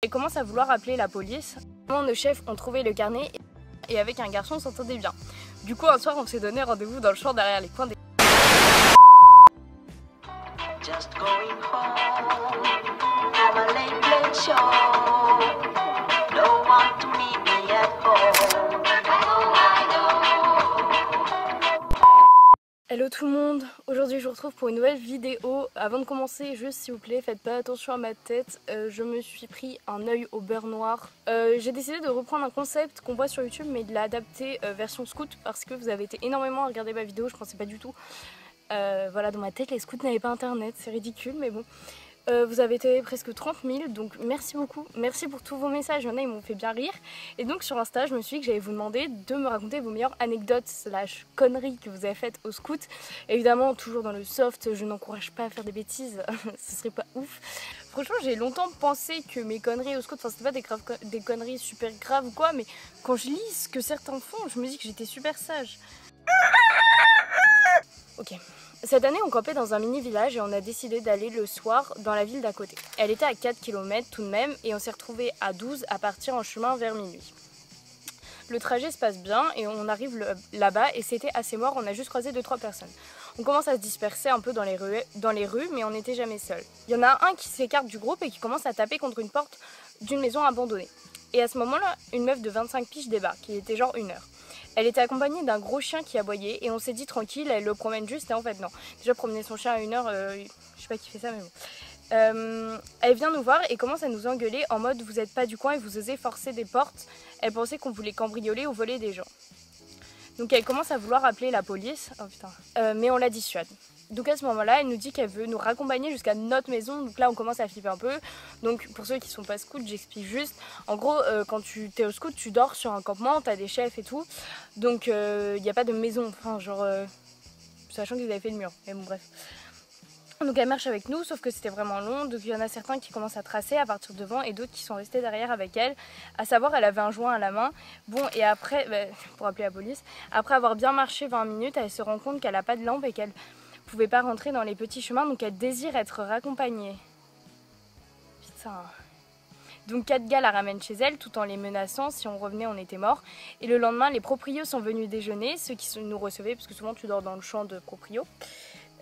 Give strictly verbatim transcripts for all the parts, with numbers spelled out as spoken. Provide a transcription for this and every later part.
Elle commence à vouloir appeler la police. Nos chefs ont trouvé le carnet et avec un garçon on s'entendait bien. Du coup un soir on s'est donné rendez-vous dans le champ derrière les coins des... Just going home, have a late late show, don't want to meet me at home. Hello tout le monde, aujourd'hui je vous retrouve pour une nouvelle vidéo. Avant de commencer, juste s'il vous plaît, faites pas attention à ma tête, euh, je me suis pris un œil au beurre noir. Euh, j'ai décidé de reprendre un concept qu'on voit sur YouTube mais de l'adapter euh, version scout parce que vous avez été énormément à regarder ma vidéo, je pensais pas du tout. Euh, voilà, dans ma tête les scouts n'avaient pas internet, c'est ridicule mais bon. Euh, vous avez été presque trente mille, donc merci beaucoup, merci pour tous vos messages, il y en a, ils m'ont fait bien rire. Et donc sur Insta, je me suis dit que j'allais vous demander de me raconter vos meilleures anecdotes slash conneries que vous avez faites au scout. Évidemment, toujours dans le soft, je n'encourage pas à faire des bêtises, ce serait pas ouf. Franchement, j'ai longtemps pensé que mes conneries au scout, enfin c'était pas des, graves, des conneries super graves ou quoi, mais quand je lis ce que certains font, je me dis que j'étais super sage. Ok. Cette année, on campait dans un mini-village et on a décidé d'aller le soir dans la ville d'à côté. Elle était à quatre kilomètres tout de même et on s'est retrouvés à douze à partir en chemin vers minuit. Le trajet se passe bien et on arrive là-bas et c'était assez mort, on a juste croisé deux trois personnes. On commence à se disperser un peu dans les rues, dans les rues mais on n'était jamais seuls. Il y en a un qui s'écarte du groupe et qui commence à taper contre une porte d'une maison abandonnée. Et à ce moment-là, une meuf de vingt-cinq piges débarque, il était genre une heure. Elle était accompagnée d'un gros chien qui aboyait et on s'est dit tranquille, elle le promène juste et en fait non. Déjà promener son chien à une heure, euh, je sais pas qui fait ça mais bon. Euh, elle vient nous voir et commence à nous engueuler en mode vous êtes pas du coin et vous osez forcer des portes. Elle pensait qu'on voulait cambrioler ou voler des gens. Donc elle commence à vouloir appeler la police, oh putain, euh, mais on la dissuade. Donc à ce moment-là, elle nous dit qu'elle veut nous raccompagner jusqu'à notre maison, donc là on commence à flipper un peu. Donc pour ceux qui sont pas scouts, j'explique juste. En gros, euh, quand tu es au scout, tu dors sur un campement, t'as des chefs et tout. Donc il euh, n'y a pas de maison, enfin genre, euh, sachant qu'ils avaient fait le mur, mais bon bref. Donc elle marche avec nous, sauf que c'était vraiment long, donc il y en a certains qui commencent à tracer à partir devant et d'autres qui sont restés derrière avec elle, à savoir elle avait un joint à la main, bon et après, bah, pour appeler la police, après avoir bien marché vingt minutes, elle se rend compte qu'elle n'a pas de lampe et qu'elle pouvait pas rentrer dans les petits chemins, donc elle désire être raccompagnée. Putain. Donc quatre gars la ramènent chez elle tout en les menaçant, si on revenait on était mort. Et le lendemain les proprios sont venus déjeuner, ceux qui nous recevaient, parce que souvent tu dors dans le champ de proprios.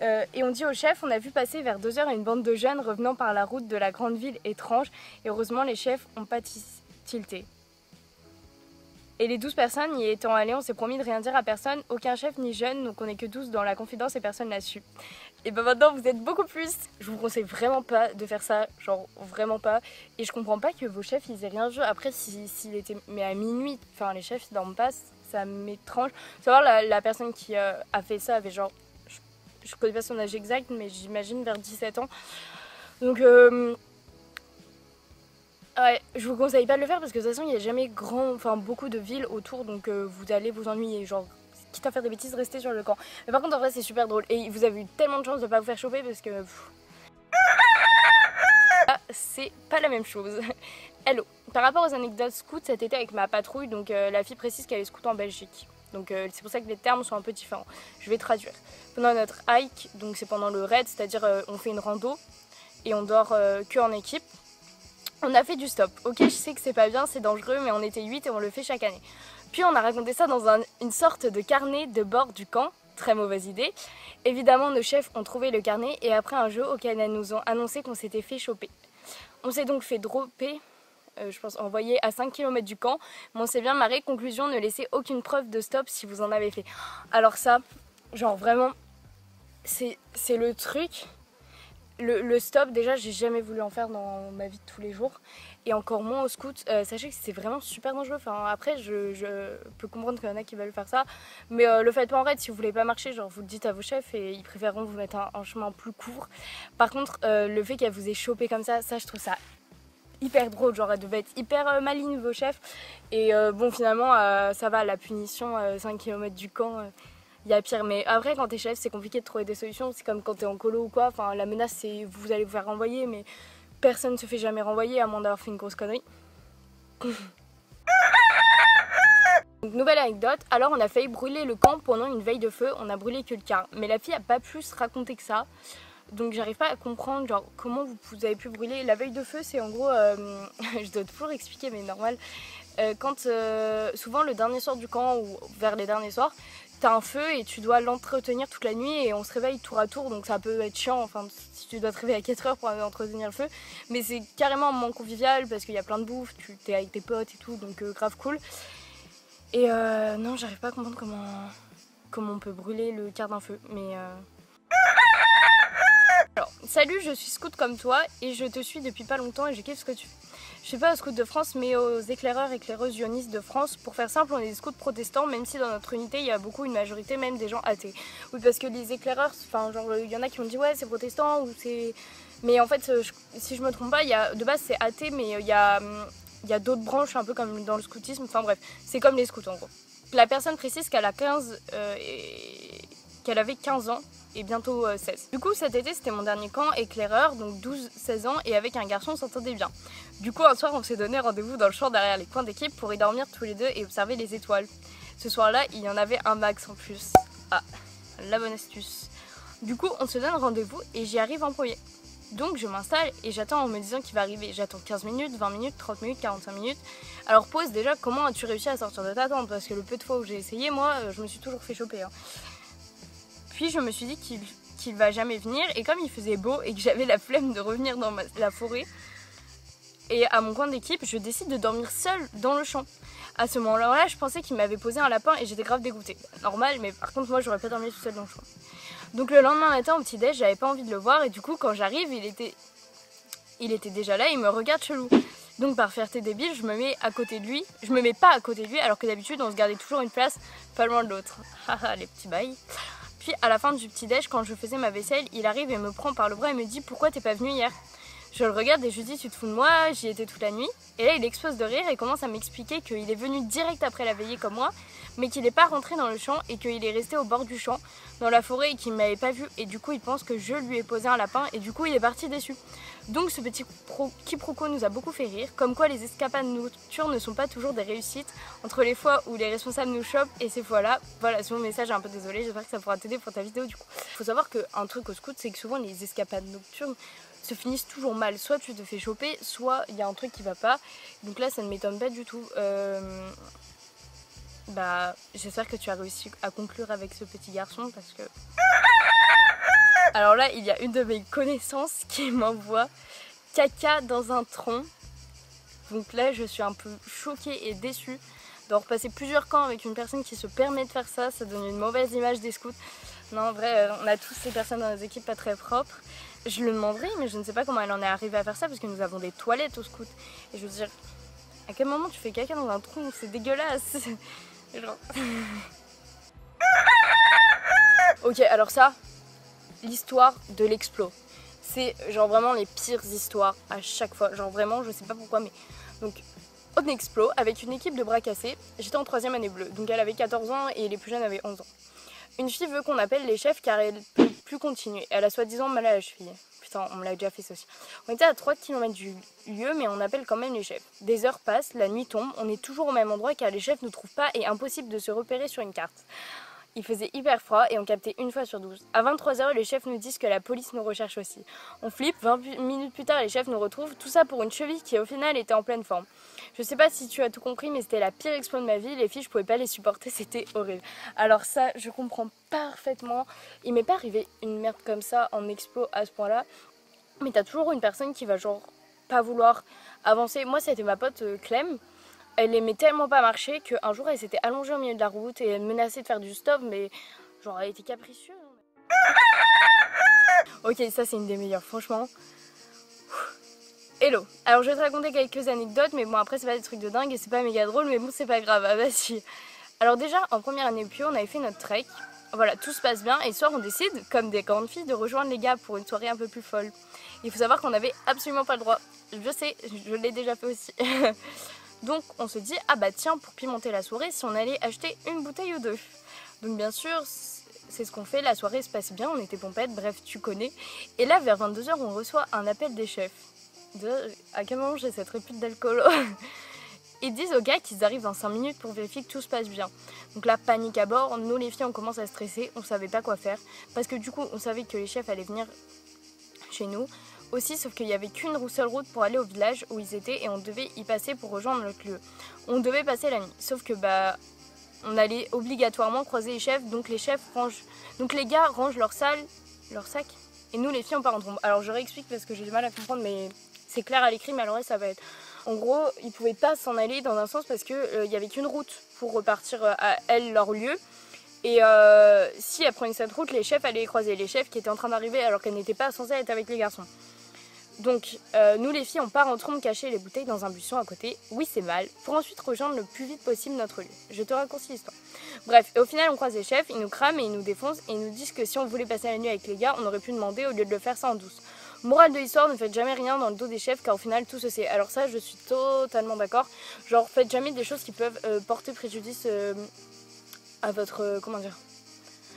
Euh, et on dit au chef, on a vu passer vers deux heures une bande de jeunes revenant par la route de la grande ville étrange et heureusement les chefs ont pas tilté. Et les douze personnes y étant allées, on s'est promis de rien dire à personne, aucun chef ni jeune, donc on est que douze dans la confidence et personne n'a su. Et ben maintenant vous êtes beaucoup plus. Je vous conseille vraiment pas de faire ça, genre vraiment pas. Et je comprends pas que vos chefs ils aient rien vu. Après s'il si, si était, mais à minuit, enfin les chefs ils dorment pas, ça m'étrange. Savoir la, la personne qui euh, a fait ça avait genre... Je connais pas son âge exact, mais j'imagine vers dix-sept ans. Donc, euh, ouais, je vous conseille pas de le faire parce que de toute façon, il n'y a jamais grand, enfin beaucoup de villes autour, donc euh, vous allez vous ennuyer. Genre, quitte à faire des bêtises, restez sur le camp. Mais par contre, en vrai, c'est super drôle et vous avez eu tellement de chance de pas vous faire choper parce que ah, c'est pas la même chose. Hello. Par rapport aux anecdotes scouts, cet été avec ma patrouille, donc euh, la fille précise qu'elle est scout en Belgique. Donc euh, c'est pour ça que les termes sont un peu différents. Je vais traduire. Pendant notre hike, donc c'est pendant le raid, c'est-à-dire euh, on fait une rando et on dort euh, que en équipe. On a fait du stop. Ok, je sais que c'est pas bien, c'est dangereux, mais on était huit et on le fait chaque année. Puis on a raconté ça dans un, une sorte de carnet de bord du camp. Très mauvaise idée. Évidemment, nos chefs ont trouvé le carnet et après un jeu auquel elles nous ont annoncé qu'on s'était fait choper. On s'est donc fait dropper. Euh, je pense envoyé à cinq kilomètres du camp, mais on s'est bien marré. Conclusion, ne laissez aucune preuve de stop si vous en avez fait. Alors ça, genre vraiment, c'est le truc, le, le stop, déjà j'ai jamais voulu en faire dans ma vie de tous les jours, et encore moins au scout. Euh, sachez que c'est vraiment super dangereux, enfin après je, je peux comprendre qu'il y en a qui veulent faire ça, mais euh, le faites pas en raid si vous voulez pas marcher, genre vous le dites à vos chefs et ils préféreront vous mettre un, un chemin plus court. Par contre, euh, le fait qu'elle vous ait chopé comme ça, ça je trouve ça hyper drôle, genre elle devait être hyper euh, maligne vos chefs et euh, bon finalement euh, ça va, la punition, euh, cinq kilomètres du camp, il euh, y a pire, mais après quand t'es chef c'est compliqué de trouver des solutions, c'est comme quand t'es en colo ou quoi, enfin la menace c'est vous allez vous faire renvoyer mais personne ne se fait jamais renvoyer à moins d'avoir fait une grosse connerie. Donc, nouvelle anecdote, alors on a failli brûler le camp pendant une veille de feu, on a brûlé que le quart, mais la fille a pas plus raconté que ça. Donc j'arrive pas à comprendre genre comment vous, vous avez pu brûler. La veille de feu, c'est en gros, euh, je dois toujours expliquer mais normal, euh, quand euh, souvent le dernier soir du camp ou vers les derniers soirs, t'as un feu et tu dois l'entretenir toute la nuit et on se réveille tour à tour, donc ça peut être chiant, enfin si tu dois te réveiller à quatre heures pour entretenir le feu, mais c'est carrément un moment convivial parce qu'il y a plein de bouffe, tu t'es avec tes potes et tout, donc euh, grave cool. Et euh, non, j'arrive pas à comprendre comment, comment on peut brûler le quart d'un feu, mais... Euh... Alors, salut, je suis scout comme toi et je te suis depuis pas longtemps et je kiffe ce que tu fais. Je suis pas aux scouts de France mais aux éclaireurs et éclaireuses unionistes de France. Pour faire simple, on est des scouts protestants, même si dans notre unité il y a beaucoup, une majorité même des gens athées. Oui, parce que les éclaireurs, enfin genre il y en a qui ont dit ouais c'est protestant ou c'est... Mais en fait, je, si je me trompe pas, il y a, de base c'est athée mais il y a, il y a d'autres branches un peu comme dans le scoutisme, enfin bref, c'est comme les scouts en gros. La personne précise qu'elle a quinze euh, et... qu'elle avait quinze ans et bientôt euh, seize. Du coup cet été c'était mon dernier camp éclaireur, donc douze seize ans, et avec un garçon on s'entendait bien. Du coup un soir on s'est donné rendez-vous dans le champ derrière les coins d'équipe pour y dormir tous les deux et observer les étoiles. Ce soir-là il y en avait un max en plus. Ah, la bonne astuce. Du coup on se donne rendez-vous et j'y arrive en premier. Donc je m'installe et j'attends en me disant qu'il va arriver. J'attends quinze minutes, vingt minutes, trente minutes, quarante-cinq minutes. Alors pose déjà, comment as-tu réussi à sortir de ta tente? Parce que le peu de fois où j'ai essayé, moi je me suis toujours fait choper hein. Puis je me suis dit qu'il qu'il va jamais venir, et comme il faisait beau et que j'avais la flemme de revenir dans ma, la forêt et à mon coin d'équipe, je décide de dormir seule dans le champ. À ce moment-là, je pensais qu'il m'avait posé un lapin et j'étais grave dégoûtée. Normal, mais par contre moi j'aurais pas dormi toute seule dans le champ. Donc le lendemain matin au petit-déj, j'avais pas envie de le voir et du coup quand j'arrive, il était il était déjà là, il me regarde chelou. Donc par fierté débile, je me mets à côté de lui. Je me mets pas à côté de lui alors que d'habitude on se gardait toujours une place pas loin de l'autre. Haha, les petits bails. Puis à la fin du petit-déj, quand je faisais ma vaisselle, il arrive et me prend par le bras et me dit « Pourquoi t'es pas venu hier ?» Je le regarde et je lui dis « Tu te fous de moi, j'y étais toute la nuit. » Et là, il explose de rire et commence à m'expliquer qu'il est venu direct après la veillée comme moi, mais qu'il n'est pas rentré dans le champ et qu'il est resté au bord du champ, dans la forêt, et qu'il ne m'avait pas vu. Et du coup, il pense que je lui ai posé un lapin et du coup, il est parti déçu. Donc ce petit quiproquo nous a beaucoup fait rire, comme quoi les escapades nocturnes ne sont pas toujours des réussites, entre les fois où les responsables nous chopent et ces fois-là. Voilà, c'est mon message, un peu désolé, j'espère que ça pourra t'aider pour ta vidéo du coup. Faut savoir qu'un truc au scout, c'est que souvent les escapades nocturnes se finissent toujours mal, soit tu te fais choper, soit il y a un truc qui va pas, donc là ça ne m'étonne pas du tout. Euh... Bah, j'espère que tu as réussi à conclure avec ce petit garçon parce que... Alors là, il y a une de mes connaissances qui m'envoie caca dans un tronc. Donc là, je suis un peu choquée et déçue d'en repasser plusieurs camps avec une personne qui se permet de faire ça. Ça donne une mauvaise image des scouts. Non, en vrai, on a tous ces personnes dans nos équipes pas très propres. Je le demanderai, mais je ne sais pas comment elle en est arrivée à faire ça parce que nous avons des toilettes aux scouts. Et je veux dire, à quel moment tu fais caca dans un tronc? C'est dégueulasse. Genre... Ok, alors ça... l'histoire de l'explo, c'est genre vraiment les pires histoires à chaque fois, genre vraiment je sais pas pourquoi mais... Donc on explo avec une équipe de bras cassés, j'étais en troisième année bleue, donc elle avait quatorze ans et les plus jeunes avaient onze ans. Une fille veut qu'on appelle les chefs car elle peut plus continuer, elle a soi-disant mal à la cheville. Putain, on me l'a déjà fait ça aussi. On était à trois kilomètres du lieu mais on appelle quand même les chefs. Des heures passent, la nuit tombe, on est toujours au même endroit car les chefs ne trouvent pas et impossible de se repérer sur une carte. Il faisait hyper froid et on captait une fois sur douze. À vingt-trois heures, les chefs nous disent que la police nous recherche aussi. On flippe, vingt minutes plus tard, les chefs nous retrouvent. Tout ça pour une cheville qui, au final, était en pleine forme. Je sais pas si tu as tout compris, mais c'était la pire explosion de ma vie. Les filles, je pouvais pas les supporter, c'était horrible. Alors ça, je comprends parfaitement. Il m'est pas arrivé une merde comme ça en expo à ce point-là. Mais t'as toujours une personne qui va genre pas vouloir avancer. Moi, c'était ma pote Clem. Elle aimait tellement pas marcher qu'un jour elle s'était allongée au milieu de la route et elle menaçait de faire du stop, mais genre elle était capricieuse. Ok, ça c'est une des meilleures, franchement. Hello. Alors je vais te raconter quelques anecdotes, mais bon après c'est pas des trucs de dingue et c'est pas méga drôle, mais bon c'est pas grave, ah bah si. Alors déjà en première année Pio, on avait fait notre trek, voilà tout se passe bien et le soir on décide, comme des grandes filles, de rejoindre les gars pour une soirée un peu plus folle. Il faut savoir qu'on avait absolument pas le droit, je sais, je l'ai déjà fait aussi. Donc on se dit, ah bah tiens, pour pimenter la soirée, si on allait acheter une bouteille ou deux. Donc bien sûr, c'est ce qu'on fait, la soirée se passe bien, on était pompettes, bref, tu connais. Et là, vers vingt-deux heures, on reçoit un appel des chefs. De, à quel moment j'ai cette répute d'alcool? Ils disent aux gars qu'ils arrivent dans cinq minutes pour vérifier que tout se passe bien. Donc là, panique à bord, nous les filles, on commence à stresser, on savait pas quoi faire. Parce que du coup, on savait que les chefs allaient venir chez nous aussi, sauf qu'il n'y avait qu'une seule route pour aller au village où ils étaient et on devait y passer pour rejoindre notre lieu. On devait passer la nuit, sauf que bah on allait obligatoirement croiser les chefs, donc les chefs rangent, donc les gars rangent leur salle, leur sac, et nous les filles on part en trombe. Alors je réexplique parce que j'ai du mal à comprendre, mais c'est clair à l'écrit, mais alors là, ça va être. En gros, ils pouvaient pas s'en aller dans un sens parce que euh, y avait qu'une route pour repartir à elle leur lieu. Et euh, si elle prenait cette route, les chefs allaient les croiser, les chefs qui étaient en train d'arriver alors qu'elles n'étaient pas censées être avec les garçons. Donc euh, nous les filles on part en trombe cacher les bouteilles dans un buisson à côté, oui c'est mal, pour ensuite rejoindre le plus vite possible notre lieu. Je te raccourcis l'histoire. Bref, et au final on croise les chefs, ils nous crament et ils nous défoncent et ils nous disent que si on voulait passer la nuit avec les gars, on aurait pu demander au lieu de le faire ça en douce. Morale de l'histoire, ne faites jamais rien dans le dos des chefs car au final tout se sait. Alors ça je suis totalement d'accord, genre faites jamais des choses qui peuvent euh, porter préjudice euh, à votre... Euh, comment dire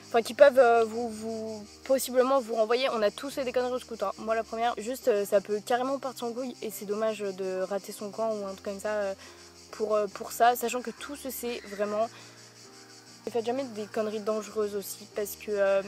Enfin, qui peuvent euh, vous, vous possiblement vous renvoyer. On a tous fait des conneries au scooter. Moi, la première, juste, euh, ça peut carrément partir en couille. Et c'est dommage de rater son camp ou un truc comme ça euh, pour, euh, pour ça. Sachant que tout se sait vraiment. Ne faites jamais des conneries dangereuses aussi. Parce que, euh,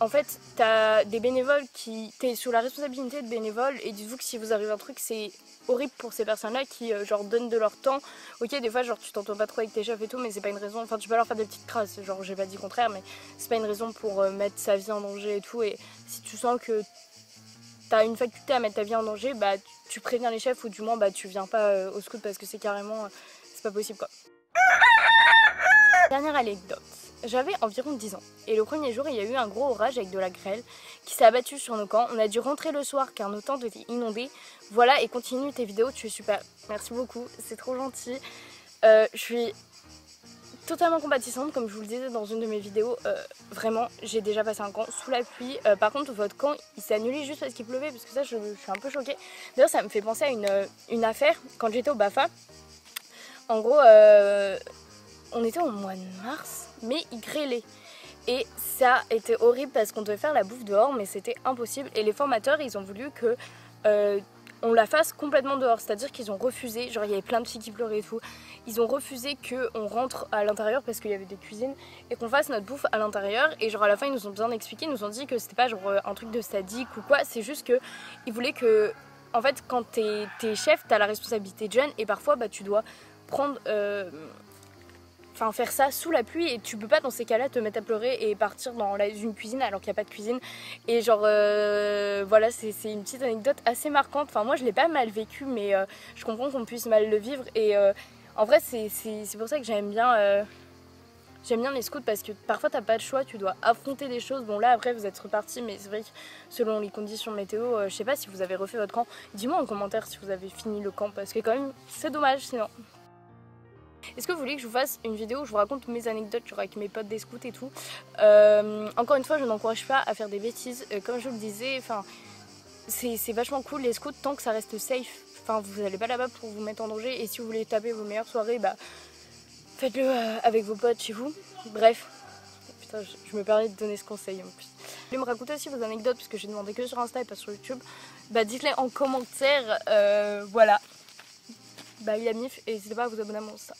en fait, t'as des bénévoles qui... T'es sous la responsabilité de bénévoles. Et dites-vous que si vous arrive un truc, c'est horrible pour ces personnes-là qui, euh, genre, donnent de leur temps. Ok, des fois, genre, tu t'entends pas trop avec tes chefs et tout, mais c'est pas une raison. Enfin, tu peux leur faire des petites crasses, genre, j'ai pas dit le contraire, mais c'est pas une raison pour euh, mettre sa vie en danger et tout. Et si tu sens que t'as une faculté à mettre ta vie en danger, bah, tu préviens les chefs ou du moins, bah, tu viens pas euh, au scout parce que c'est carrément, euh, c'est pas possible, quoi. Dernière anecdote. J'avais environ dix ans et le premier jour il y a eu un gros orage avec de la grêle qui s'est abattue sur nos camps. On a dû rentrer le soir car nos tentes étaient inondées. Voilà, et continue tes vidéos, tu es super. Merci beaucoup, c'est trop gentil. Euh, je suis totalement compatissante comme je vous le disais dans une de mes vidéos. Euh, vraiment, j'ai déjà passé un camp sous la pluie. Euh, par contre votre camp il s'est annulé juste parce qu'il pleuvait, parce que ça je, je suis un peu choquée. D'ailleurs ça me fait penser à une, une affaire quand j'étais au BAFA. En gros... Euh, On était au mois de mars, mais il grêlait. Et ça était horrible parce qu'on devait faire la bouffe dehors, mais c'était impossible. Et les formateurs, ils ont voulu que euh, on la fasse complètement dehors. C'est-à-dire qu'ils ont refusé, genre il y avait plein de filles qui pleuraient et tout. Ils ont refusé qu'on rentre à l'intérieur parce qu'il y avait des cuisines et qu'on fasse notre bouffe à l'intérieur. Et genre à la fin, ils nous ont bien expliqué, ils nous ont dit que c'était pas genre un truc de sadique ou quoi. C'est juste que ils voulaient que, en fait, quand t'es, t'es chef, t'as la responsabilité de jeune et parfois bah, tu dois prendre... Euh, Enfin, faire ça sous la pluie, et tu peux pas dans ces cas-là te mettre à pleurer et partir dans la, une cuisine alors qu'il n'y a pas de cuisine. Et genre euh, voilà, c'est une petite anecdote assez marquante. Enfin moi je l'ai pas mal vécu, mais euh, je comprends qu'on puisse mal le vivre. Et euh, en vrai c'est pour ça que j'aime bien euh, j'aime bien les scouts, parce que parfois t'as pas de choix, tu dois affronter des choses. Bon là après vous êtes repartis, mais c'est vrai que selon les conditions météo, euh, je sais pas si vous avez refait votre camp. Dis-moi en commentaire si vous avez fini le camp, parce que quand même c'est dommage sinon. Est-ce que vous voulez que je vous fasse une vidéo où je vous raconte mes anecdotes genre avec mes potes des scouts et tout? euh, Encore une fois, je n'encourage pas à faire des bêtises. Euh, comme je vous le disais, c'est vachement cool les scouts tant que ça reste safe. Enfin, vous n'allez pas là-bas pour vous mettre en danger. Et si vous voulez taper vos meilleures soirées, bah, faites-le euh, avec vos potes chez vous. Bref, putain, je, je me permets de donner ce conseil en plus. Vous voulez me raconter aussi vos anecdotes, parce que j'ai demandé que sur Insta et pas sur YouTube. Bah, dites-les en commentaire. Euh, voilà. Bah, il a mif, et n'hésitez pas à vous abonner à mon Insta.